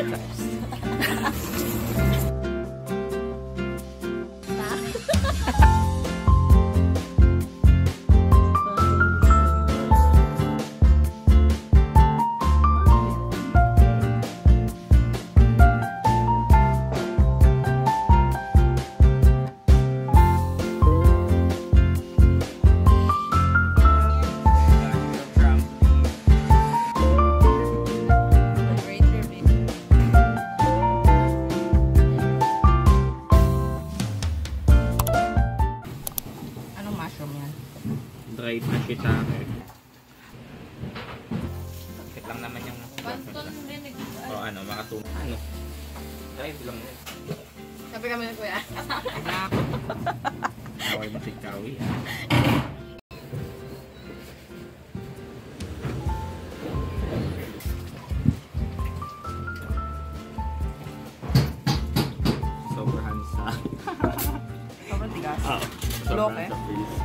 Dried na siya sa akin. Bakit lang naman yung o ano, makatumang ano. Dried lang na. Sabi kami na kuya. Kaway matik-kawi. Sobrahan sa... Sobrang tigas. Oo. Sobrahan sa please.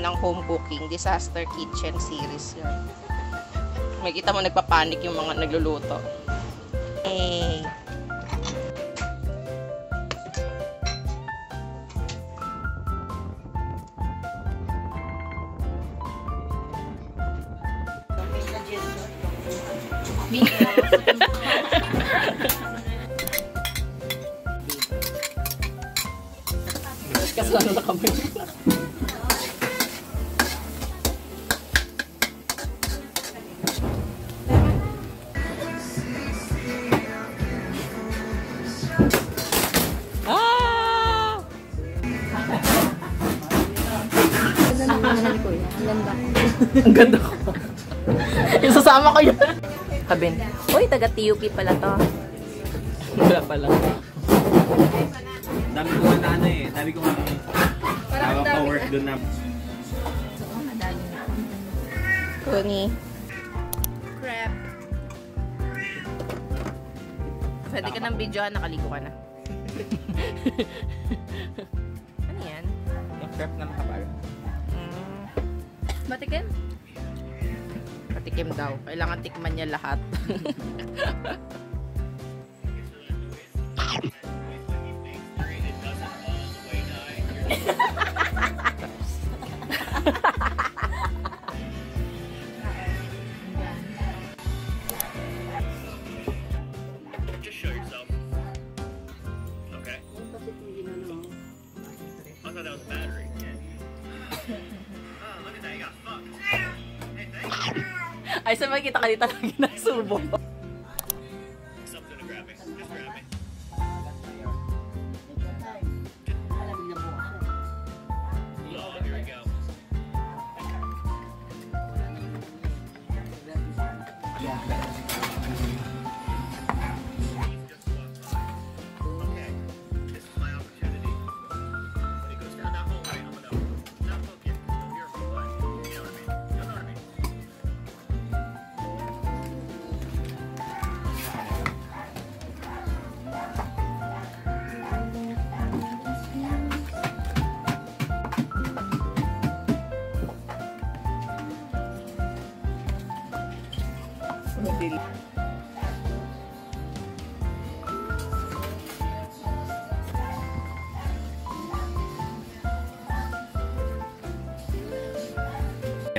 Ng home cooking disaster kitchen series yun. May kita mo nagpapanik yung mga nagluluto. Hey. Kasalanan na kami. Ang ganda ko. Isasama ko yun. Kabin. Uy, taga-TUP pala to. Wala pala. Dami ko na ano eh. Dami ko ano eh. Parang dami work doon na. Kuni. Crap. Pwede ka ng video, nakaligo ka na. Ano yan? Yung crap na makapal. Matikim? Matikim daw. Kailangan tikman niya lahat. Ay, sa makikita ka dito lagi nasubo.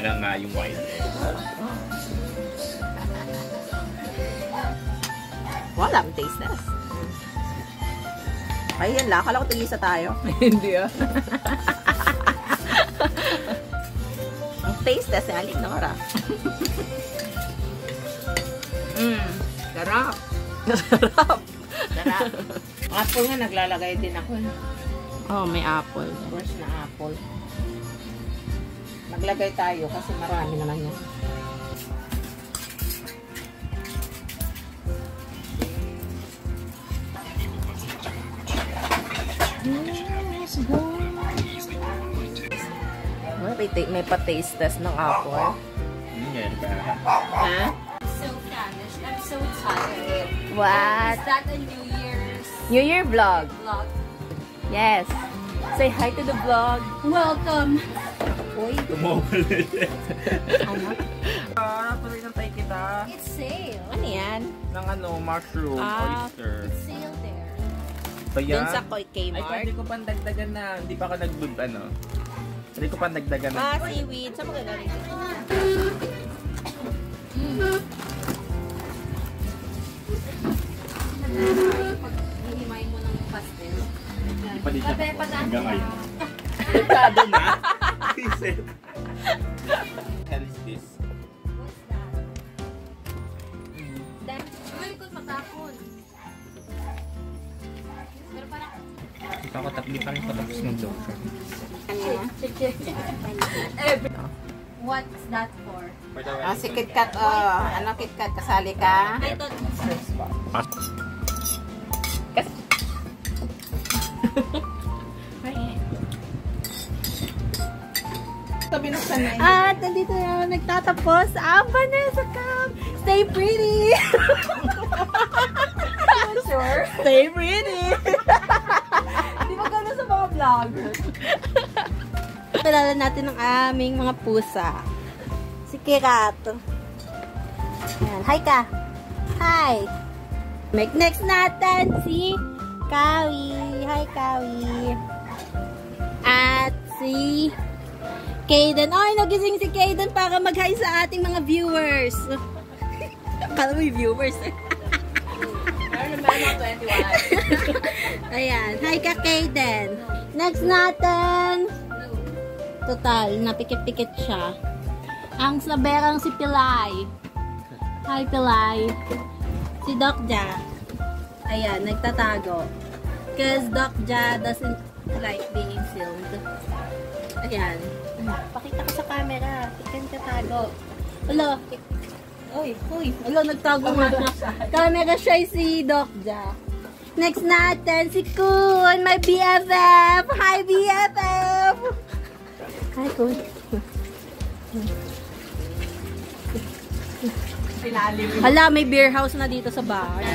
Yan nga yung wine. Wala, well, taste na. Ay, yan lang. Akala ko tigisa tayo. Hindi ah. Ang taste na si Aling Nora. Sarap. Sarap. Sarap. Apple nga, naglalagay din ako. Oh, may apple. Fresh na apple. Maglagay tayo kasi marami naman yan. May, may pa-taste-test ng apple. Huh? I'm so famished. I'm so tired. What? Is that a New Year's... New Year vlog? Vlog. Yes. Say hi to the vlog. Welcome. Uy. Ano? Tuloy ng tayo kita. It's sale. Ano yan? Nang ano, mushroom, oyster. It's sale there. Doon sa Kmart. Ay, hindi ko pang dagdagan na. Hindi pa ka nag-blood, ano? Hindi ko pang dagdagan na. Ah, seaweed. Saan mo gagawin? Pag-hihimayin mo ng pastel. Hindi pa din siya po. Hanggang ngayon. Pintado na? Reset. What the hell is this? What's that? Dahil ko matakon. Pero parang... Ito ako taglipan yung patapos ng doctor. What's that for? Ah, si KitKat. Ano KitKat? Kasali ka? I thought it was... At nandito na nagtatapos ang Vanessa Camp! Stay pretty! I'm not sure. Stay pretty! Hindi ba gano'n sa mga vloggers? Palala natin ang aming mga pusa. Si Kirat. Ayan. Hi ka! Hi! Make next natin si Kawi. Hi Kawi! At si... Kayden. Ay, nagising si Kayden para mag-hi sa ating mga viewers. Kala mo yung viewers. Ayan. Hi ka, Kayden. Next natin. Total, napikit-pikit siya. Ang slaberang si Pilay. Hi, Pilay. Si Doc Ja. Ayan, nagtatago. Because Doc Ja doesn't like being filmed. Ayan. Pakita ko sa camera. Tikan ka tago. Alo. Uy, uy. Alo, nagtago nga. Camera shy si Doc Ja. Next natin, si Kun. My BFF. Hi, BFF. Hi, Kun. Hala, may beer house na dito sa bahay.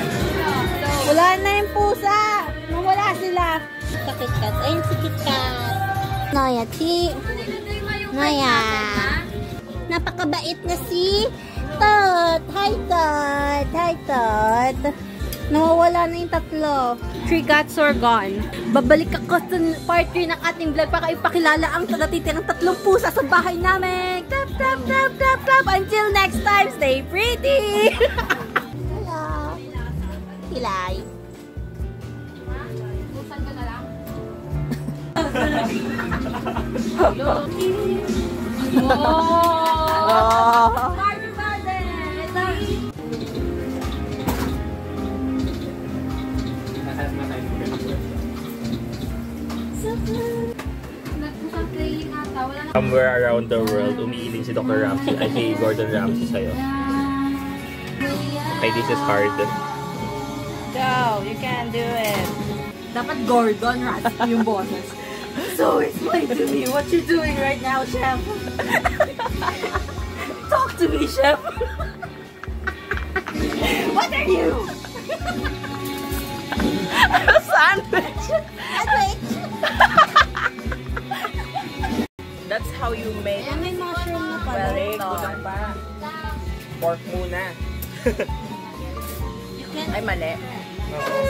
Wala na yung pusa. Nawala sila. Sa KitKat. Ayun si KitKat. Noya, si... Noya. Napakabait na si... Tot! Hi, Tot! Hi, Tot! Nawawala na yung tatlo. Three cats are gone. Babalik ako sa part 3 ng ating vlog para ipakilala ang tagatitirang tatlong pusa sa bahay namin. Tap, tap, tap, tap, tap! Until next time, stay pretty! Hello! Hilay! Pusan ka na lang? Somewhere around the world, umiiling si Dr. Ramsay. I say Gordon Ramsay sa'yo. Okay, this is hard. Go, you can do it. Dapat Gordon Ramsay yung boses. So explain to me what you're doing right now, Chef. Talk to me, Chef. What are you? A sandwich. That's how you make mushroom Wellington. Pork muna. Ay, mali. Oo.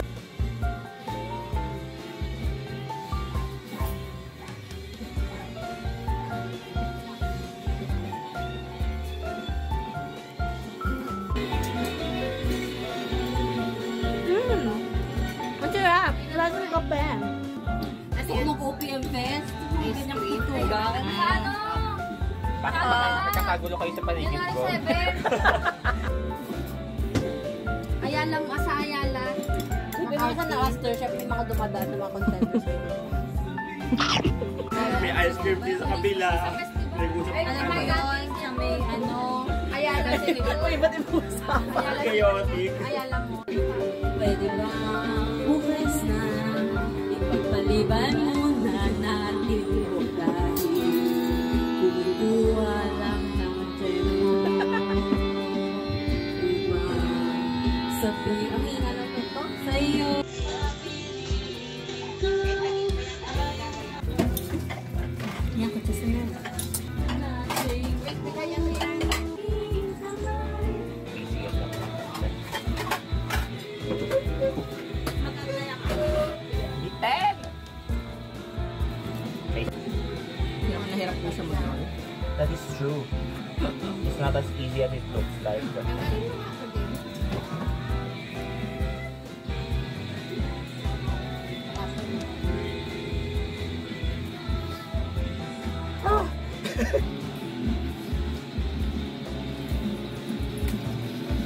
Nagkakagulo kayo sa paligid ko. Ayalang asa ayala. May mga na-aster siya, may mga dumadaan ng mga contenders. May ice cream din sa kabila. Alam mo yun, siya may ano. Ayala siya. Uy, ba't yung usapan? Chaotic. Ayala mo. Pwede ba bukas na ipagpalit? Pag-iban mo na natin yung dahil kukuha lang ng temo. Diba? Sabi ang inalap ito sa'yo. Yan, kutis na. That is true. It's not as easy as it looks like. Ano yung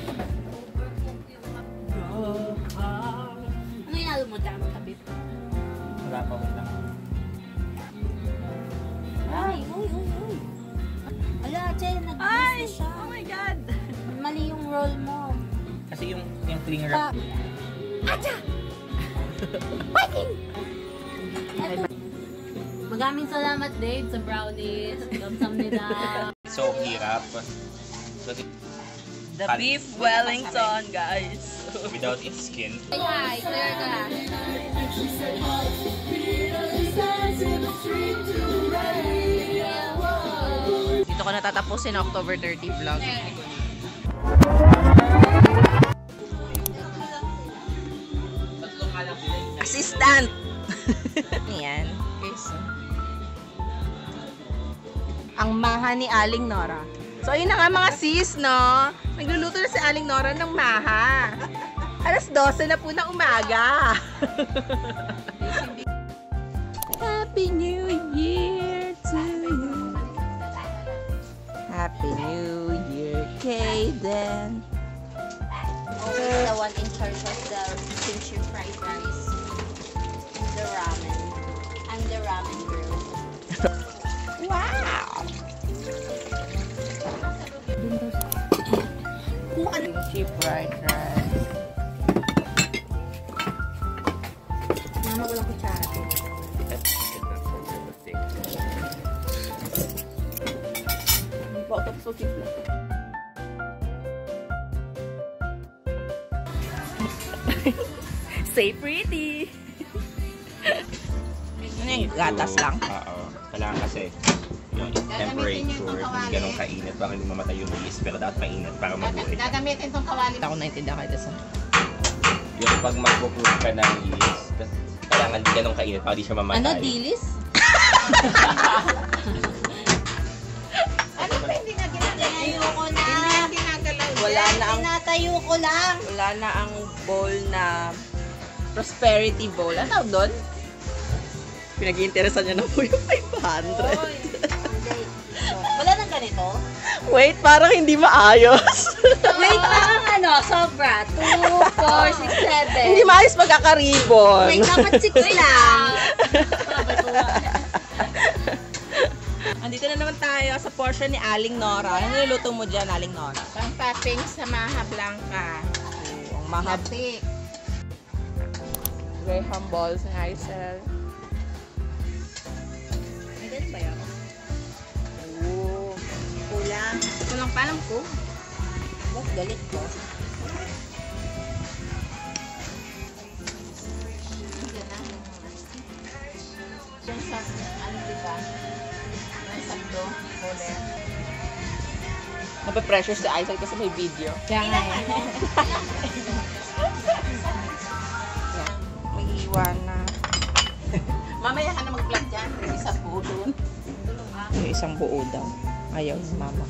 alam mo dami ka, babe? Wala pa ko lang. Ay, uy. Ala, Che, nag-miss siya. Oh my God! Mali yung roll mo. Kasi yung cling wrap. Acha! Waiting! Magaming salamat, Dave, sa brownies. Gamsamnida. So hirap. The beef Wellington, guys. Without its skin. Hi, there ka. She said, dito ko natatapusin October 30 vlog. Assistant! Ayan. Okay, so. Ang maha ni Aling Nora. So, ayun na nga mga sis, no? Nagluluto na si Aling Nora ng maha. Alas 12 na po ng umaga. Happy New Year to you. Happy New Year, Kayden. Always the one in charge of the kimchi fried rice and the ramen. I'm the ramen girl. Wow! Kimchi fried rice. So cute. Stay pretty. Ano yung gatas lang? Oo. Kailangan kasi yung temperature, ganun kainit para hindi mamatay yung yeast. Pero dapat mainit para mabuhay. Gagamitin itong kawali. Ako naintindihan kayo dito sa yung pag magpupush ka ng yeast, kailangan hindi ganun kainit para hindi siya mamatay. Ano, dilis? Wala na ang tinatayo ko lang. Wala na ang bowl na prosperity bowl. Ano tawag doon? Pinag-iinteresan niya na po yung 500. Oy, wala nang ganito? Wait, parang hindi maayos. Wait, parang ano, sobra. 2, 4, 6, 7. Hindi maayos magkakaribon. Wait, dapat 6 lang. Andito na naman tayo sa portion ni Aling Nora. Ano niluluto mo dyan, Aling Nora? Ang topping sa maha blanca. Ang maha blanca. Graham balls ng Aisel. Ay, ganun ba yun? Oo. Kulang. Kulang pa lang po. Ba't galit ko? Diyan na. Diyan sa ano diba? Napapressure si Isaac kasi may video. Kaya nga eh. May iwan na. Mamaya ka na mag-vlog dyan. May isang buo doon. May isang buo daw. Ayaw si mama.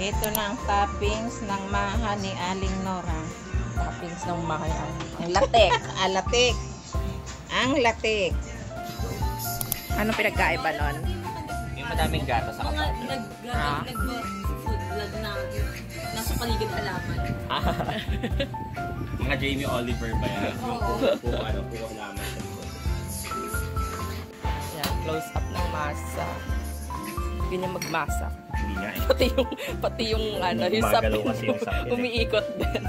Ito na ang toppings ng maha ni Aling Nora. Toppings ng maha. Ang latik. Ang latik. Ang latik. Anong pinagkaiba nun? Yung madaming gatas sa kapatid. Mga nag-food vlog na nasa paligid halaman. Mga Jamie Oliver ba yan? Oo. Kung ano po yung halaman. Close up ng masa. Yun yung magmasa. ingay. Pati yung ano, yung sabi mo, umiikot din.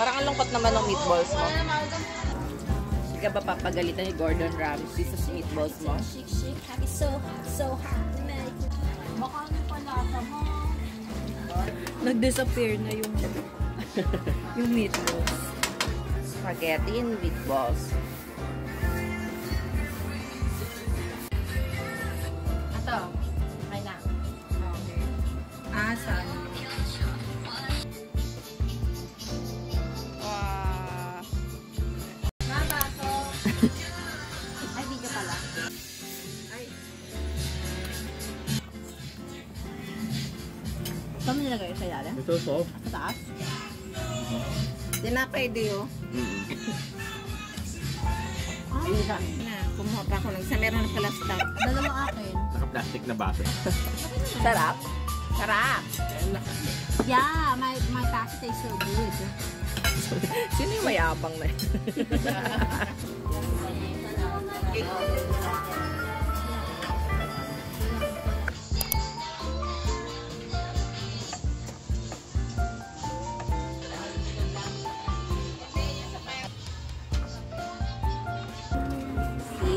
Parang ang lungkot naman ng meatballs mo. Hindi ka ba papagalitan ni Gordon Ramsay sa meatballs mo? Nag-disappear na yung yung meatballs. Spaghetti and meatballs. Ito, okay na. Asa. Saan mo nilagay sa ilalim? Ito, so. Sa taas? Dinapay din yun. Ay, kumuha pa ako ng isa. Meron na pala stock. Dala mo akin. Naka-plastic na baso. Sarap? Sarap! Yeah, my pasta is so good. Sino yung mayabang na yun?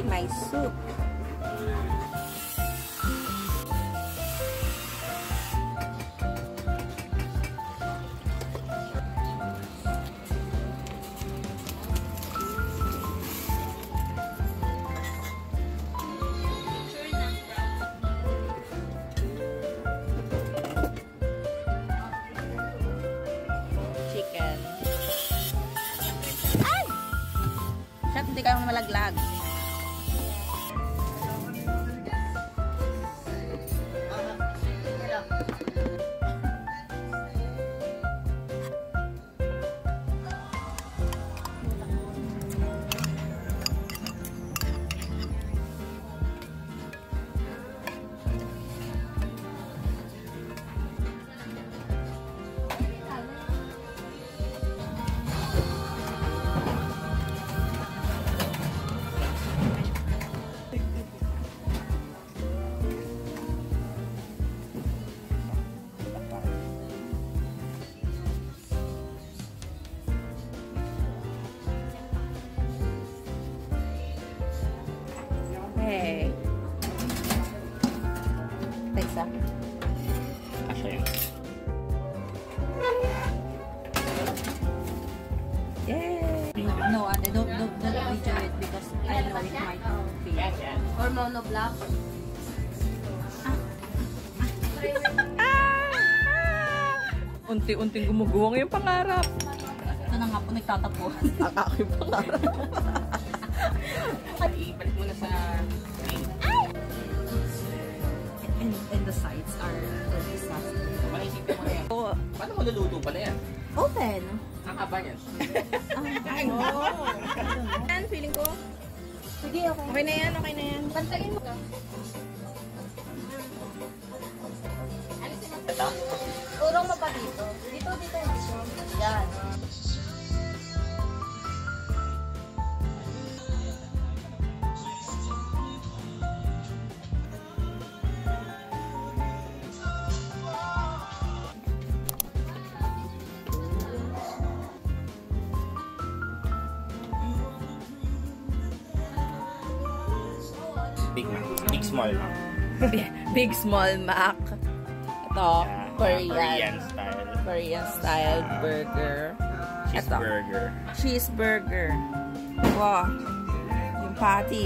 My soup. Chicken. Ay! Shut, hindi kayong malaglag. Hey. Thanks. Actually. Yay. No, I don't video it because I know it might be or monoblock. Unti-unting gumuguwang yung pangarap. Ito na nga po, nagtatapuhan. Ang aking pangarap. Ibalik muna sa plate. And the sides are disgusting. Maisipin mo na yan. Paano mo luluto pala yan? Open. Ang haba niyan. I know. Yan, feeling ko. Sige, okay. Okay na yan, okay na yan. Pantayin mo. Alisin mo. Ito? Urong mo pa dito. Dito. Yan. Big Mac. Big Small Mac. Big Small Mac. Ito. Yeah. Korean style burger. Cheeseburger. Ito. Cheeseburger. Wow. Yung patty.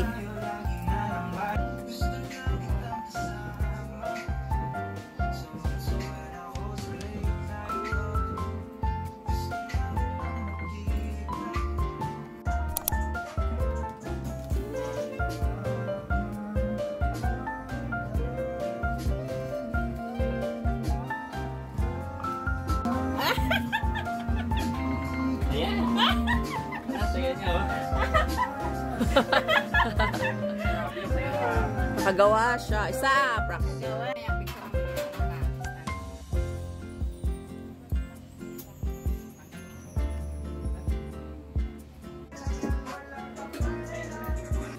Nakagawa siya. Isa, practice.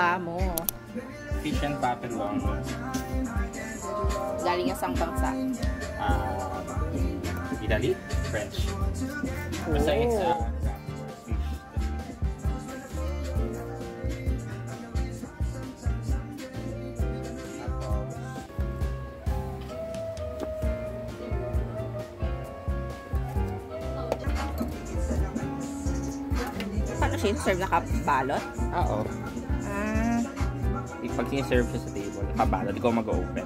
Amo. Fish and papelongo. Galing sa bansa. Italy? French. Basta it's serve nakabalot? Oo. Pag siniserve siya sa table, nakabalot. Hindi ko mag-open.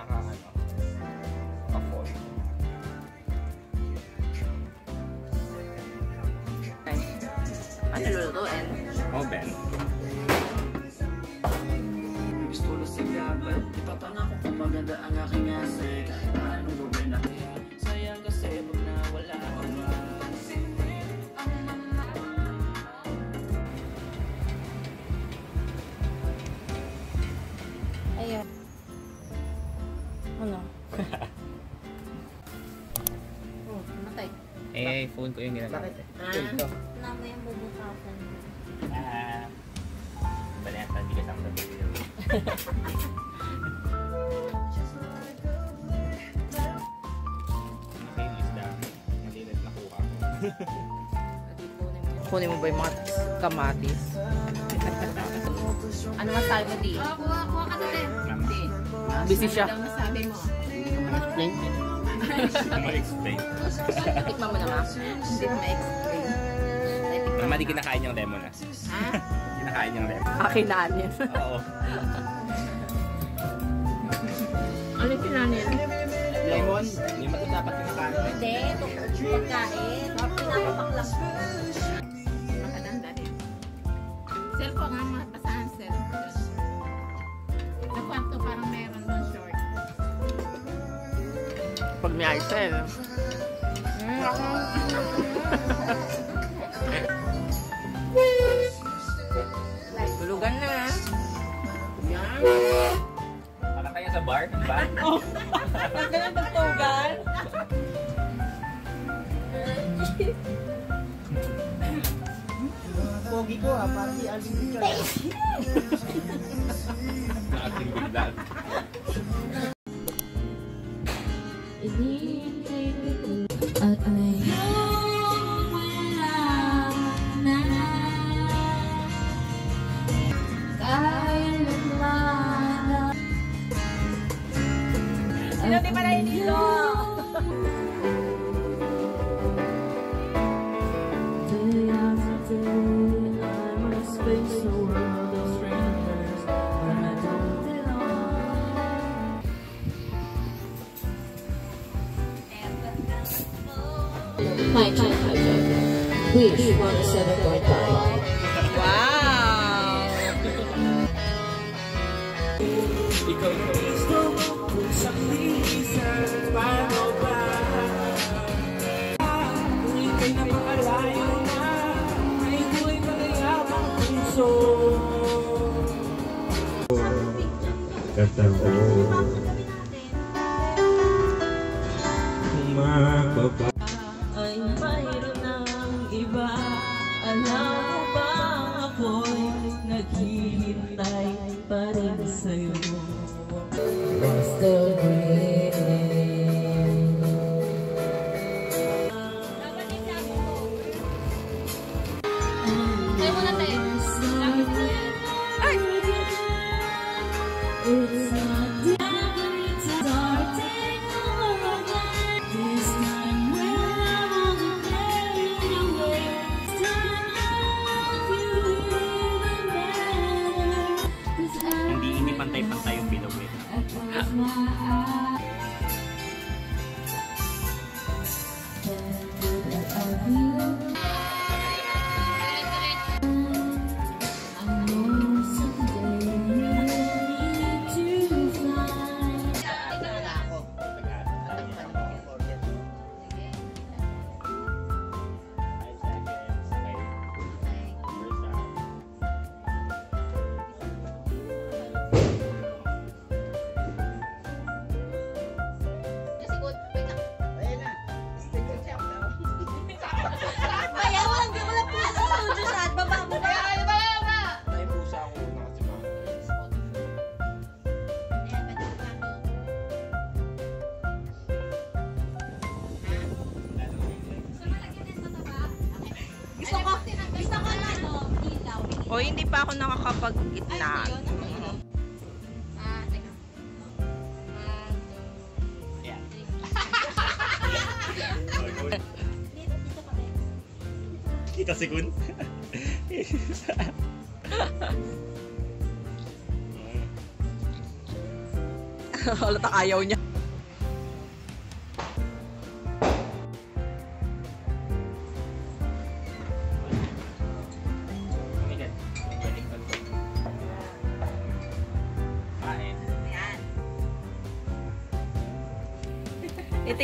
Naka-fold. Okay. Ano lulutuin? Open. Gusto ko sa gabat. Ipatanga ko kung maganda ang aking asik. Ano mo ba na? Sayang kasi pag nawala ako. Eh, phone ko yung ginagawa. Bakit? Wala mo yung bubukasan. Bala yata, hindi kasama na video. Okay, isda. Malilit na kuha ko. Kunin mo ba yung mga kamatis? Ano masal mo di? Kuha ka na din. Hindi. Busy siya. Ano masabi mo? Explain it. Ma-explain. Tikman mo naman. Hindi ma-explain. Mama, di kinakain yung lemon na. Ha? Kinakain yung lemon. Ah, kinaan yun. Oo. Ano yung kinaan yun? Lemon. Hindi mo ito dapat kinakain. Hindi. Ito pagkain. Pinapapak lang. Makatanda rin. Sir ko nga, matasaan sir. Sa kwarto parang meron doon short. Pag may ice eh. Tulugan na. Yan. Para tayo sa bar? Oo. Ang ganang pagtugan. Pogi ko ha. Pati aling bigla. Aling bigla. Sino pala yun dito? My. Wish 17.5. Wow! Ay mayroon ng iba. Alam mo ba ako'y naghihintay pa rin sa'yo. O, hindi pa ako nakakapag-itna. Ito sigun. Halatang ayaw niya.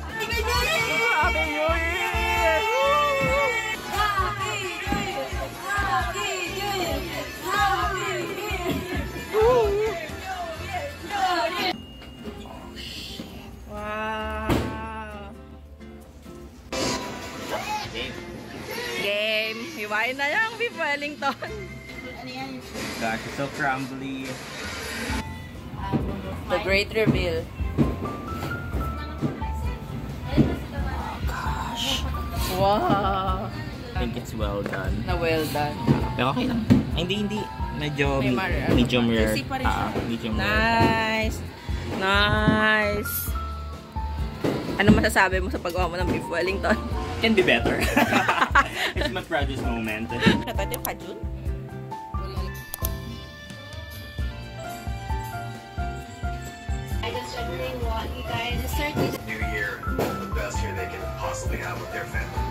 Year! Happy New Year! Happy New Year! Happy New Year! Happy New Year! Oh, shit. Wow. Game! Hiwain na yung Beef Wellington! Ano yan? Gosh, it's so crumbly. The great reveal. Oh gosh! Wow! I think it's well done. Na well done. Pero okay lang. Hindi. Medium rare. Medium rare. Nice! Nice! Ano masasabi mo sa paggawa mo ng Beef Wellington? Can be better. It's my proudest moment. Natatay pa June. I just really want you guys to start this New Year, the best year they can possibly have with their family.